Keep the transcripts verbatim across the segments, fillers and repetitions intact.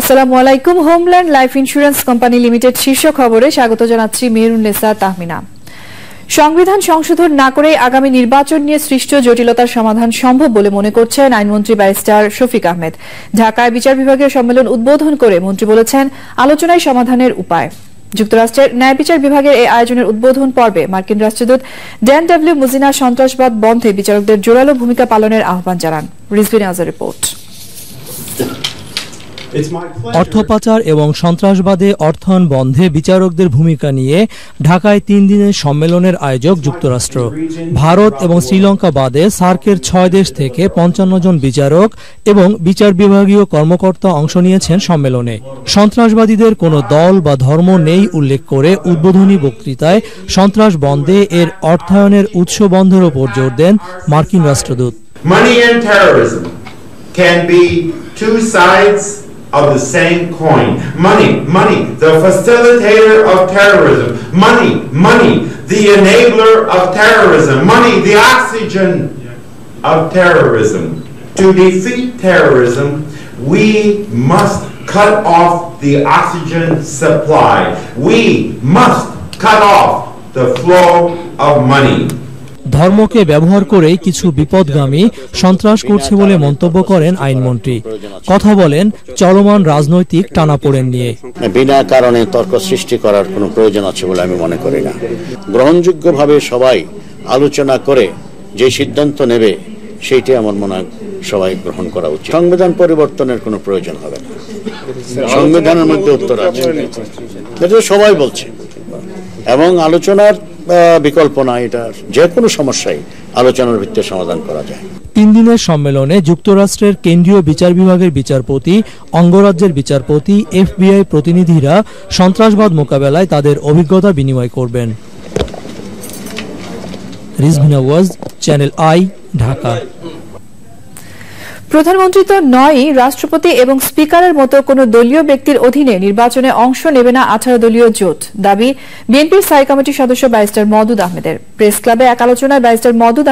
আসসালামু আলাইকুম। Homeland life insurance company limited শীর্ষ খবরে স্বাগত জানাচ্ছি মেরুন নেসা তাহমিনা। সংবিধান সংশোধন না করে আগামী নির্বাচন নিয়ে সৃষ্ট জটিলতার সমাধান সম্ভব বলে মনে করছেন আইনমন্ত্রী ব্যারিস্টার শফিক আহমেদ। ঢাকায় বিচার বিভাগীয় সম্মেলন উদ্বোধন করে মন্ত্রী বলেছেন, আলোচনায় সমাধানের উপায়। যুক্তরাষ্ট্রের ন্যায় বিচার বিভাগের এই আয়োজনের উদ্বোধন পর্বে মার্কিন রাষ্ট্রদূত ড্যান ডব্লিউ মজিনা সন্ত্রাসবাদ বন্ধে বিচারকদের জোরালো ভূমিকা পালনের আহ্বান জানান। রিজভি নাজার রিপোর্ট। অর্থ পাচার এবং সন্ত্রাসবাদে অর্থায়ন বন্ধে বিচারকদের ভূমিকা নিয়ে ঢাকায় তিন দিনের সম্মেলনের আয়োজক যুক্তরাষ্ট্র। ভারত এবং শ্রীলঙ্কা বাদে সার্কের ছয় দেশ থেকে পঞ্চান্ন জন বিচারক এবং বিচার বিভাগীয় কর্মকর্তা অংশ নিয়েছেন সম্মেলনে। সন্ত্রাসবাদীদের কোনো দল বা ধর্ম নেই উল্লেখ করে উদ্বোধনী বক্তৃতায় সন্ত্রাস বন্ধে এর অর্থায়নের উৎস বন্ধের ওপর জোর দেন মার্কিন রাষ্ট্রদূত। Of the same coin. Money, money, the facilitator of terrorism. Money, money, the enabler of terrorism. Money, the oxygen of terrorism. To defeat terrorism, we must cut off the oxygen supply. We must cut off the flow of money. ধর্মকে ব্যবহার করে কিছু বিপদগামী সন্ত্রাস করছে বলে মন্তব্য করেন আইনমন্ত্রী। কথা বলেন চলমান রাজনৈতিক টানাপোড়েন নিয়ে। বিনা কারণে তর্ক সৃষ্টি করার কোনো প্রয়োজন আছে বলে আমি মনে করি না। গ্রহণযোগ্যভাবে সবাই আলোচনা করে যে সিদ্ধান্ত নেবে সেইটি আমার মনে হয় সবাই গ্রহণ করা উচিত। সংবিধান পরিবর্তনের কোনো প্রয়োজন হবে না। সংবিধানের মধ্যে উত্তর আছে, এটা সবাই বলছে, এবং আলোচনার বিকল্প না। এটা যে কোনো সমস্যায় আলোচনার ভিত্তিতে সমাধান করা যায়। তিন দিনের সম্মেলনে যুক্তরাষ্ট্রের কেন্দ্রীয় বিচার বিভাগের বিচারপতি, অঙ্গরাজ্যের বিচারপতি, এফবিআই প্রতিনিধিরা সন্ত্রাসবাদ মোকাবেলায় তাদের অভিজ্ঞতা বিনিময় করবেন। Rizvina Waz, channel I, Dhaka. প্রধানমন্ত্রী তো নয়, রাষ্ট্রপতি এবং স্পিকারের মতো কোনো দলীয় ব্যক্তির অধীনে নির্বাচনে অংশ নেবে না আঠারো দলীয় জোট, দাবি বিএনপির স্থায়ী কমিটির সদস্য ব্যারিস্টার মওদুদ আহমেদের। প্রেস ক্লাবে এক আলোচনায় ব্যারিস্টার মওদুদ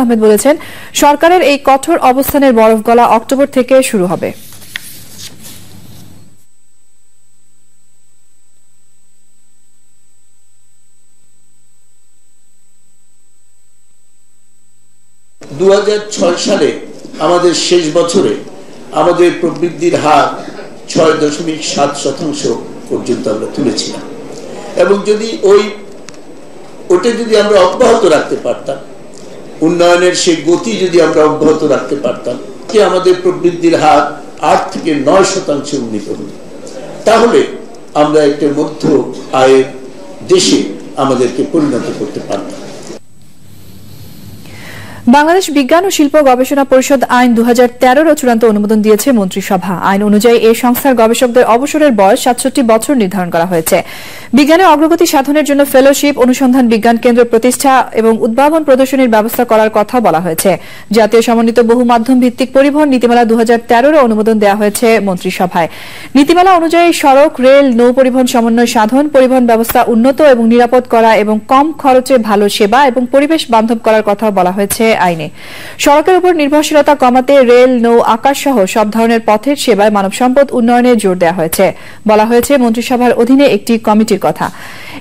আহমেদ বলেছেন, সরকারের এই কঠোর অবস্থানের বরফ গলা অক্টোবর থেকে শুরু হবে। দু হাজার ছয় সালে আমাদের শেষ বছরে আমাদের প্রবৃদ্ধির হার ছয় দশমিক সাত শতাংশ পর্যন্ত আমরা তুলেছিলাম, এবং যদি ওই ওটা যদি আমরা অব্যাহত রাখতে পারতাম, উন্নয়নের সেই গতি যদি আমরা অব্যাহত রাখতে পারতাম, যে আমাদের প্রবৃদ্ধির হার আট থেকে নয় শতাংশে উন্নীত হতো, তাহলে আমরা একটা মধ্য আয়ের দেশে আমাদেরকে পরিণত করতে পারতাম। বাংলাদেশ বিজ্ঞান ও শিল্প গবেষণা পরিষদ আইন দু হাজার তেরোর চূড়ান্ত অনুমোদন দিয়েছে মন্ত্রিসভা। আইন অনুযায়ী এই সংস্থার গবেষকদের অবসরের বয়স সাতষট্টি বছর নির্ধারণ করা হয়েছে। বিজ্ঞানের অগ্রগতি সাধনের জন্য ফেলোশিপ, অনুসন্ধান বিজ্ঞান কেন্দ্র প্রতিষ্ঠা এবং উদ্ভাবন প্রদর্শনীর ব্যবস্থা করার কথা বলা হয়েছে। জাতীয় সমন্বিত বহু মাধ্যম ভিত্তিক পরিবহন নীতিমালা দু হাজার তেরোর অনুমোদন দেওয়া হয়েছে মন্ত্রিসভায়। নীতিমালা অনুযায়ী সড়ক, রেল, নৌ পরিবহন সমন্বয় সাধন, পরিবহন ব্যবস্থা উন্নত এবং নিরাপদ করা এবং কম খরচে ভালো সেবা এবং পরিবেশ বান্ধব করার কথা বলা হয়েছে আইনে। সড়কের উপর নির্ভরশীলতা কমাতে রেল, নৌ, আকাশ সহ সব ধরনের পথের সেবায় মানব সম্পদ উন্নয়নে জোর দেওয়া হয়েছে। বলা হয়েছে মন্ত্রিসভার অধীনে একটি কমিটির কথা।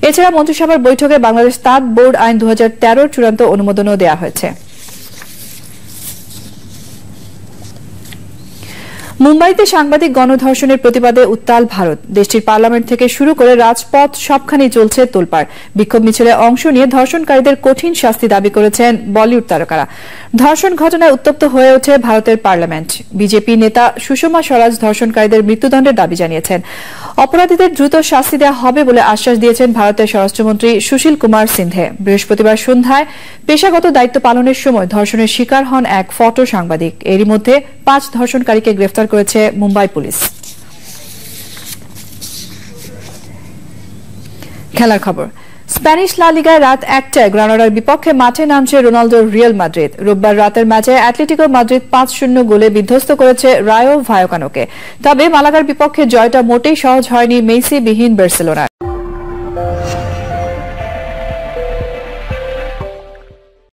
এছাড়া মন্ত্রিসভার বৈঠকে বাংলাদেশ তাঁত বোর্ড আইন দু হাজার তেরোর চূড়ান্ত অনুমোদনও দেওয়া হয়েছে। মুম্বাইতে সাংবাদিক গণধর্ষণের প্রতিবাদে উত্তাল ভারত। দেশটির পার্লামেন্ট থেকে শুরু করে রাজপথ সবখানেই চলছে তোলপাড়। বিক্ষোভ মিছিলে অংশ নিয়ে ধর্ষণকারীদের কঠিন শাস্তি দাবি করেছেন বলিউড তারকারা। ধর্ষণ ঘটনায় উত্তপ্ত হয়ে ওঠে ভারতের পার্লামেন্ট। বিজেপি নেতা সুষমা স্বরাজ ধর্ষণকারীদের মৃত্যুদণ্ডের দাবি জানিয়েছেন। অপরাধীদের দ্রুত শাস্তি দেওয়া হবে বলে আশ্বাস দিয়েছেন ভারতের স্বরাষ্ট্রমন্ত্রী সুশীল কুমার সিন্ধে। বৃহস্পতিবার সন্ধ্যায় পেশাগত দায়িত্ব পালনের সময় ধর্ষণের শিকার হন এক ফটো সাংবাদিক। এরই মধ্যে পাঁচ ধর্ষণকারীকে গ্রেফতার করেছে মুম্বাই পুলিশ। খেলার খবর। স্প্যানিশ লা লিগায় রাত একটায় গ্রানাডার বিপক্ষে মাঠে নামছে রোনালদোর রিয়াল মাদ্রিদ। রোববার রাতের ম্যাচে অ্যাটলেটিকো মাদ্রিদ পাঁচ শূন্য গোলে বিধ্বস্ত করেছে রায়ো ভায়োকানোকে। তবে মালাগার বিপক্ষে জয়টা মোটেই সহজ হয়নি মেসি বিহীন বার্সেলোনার।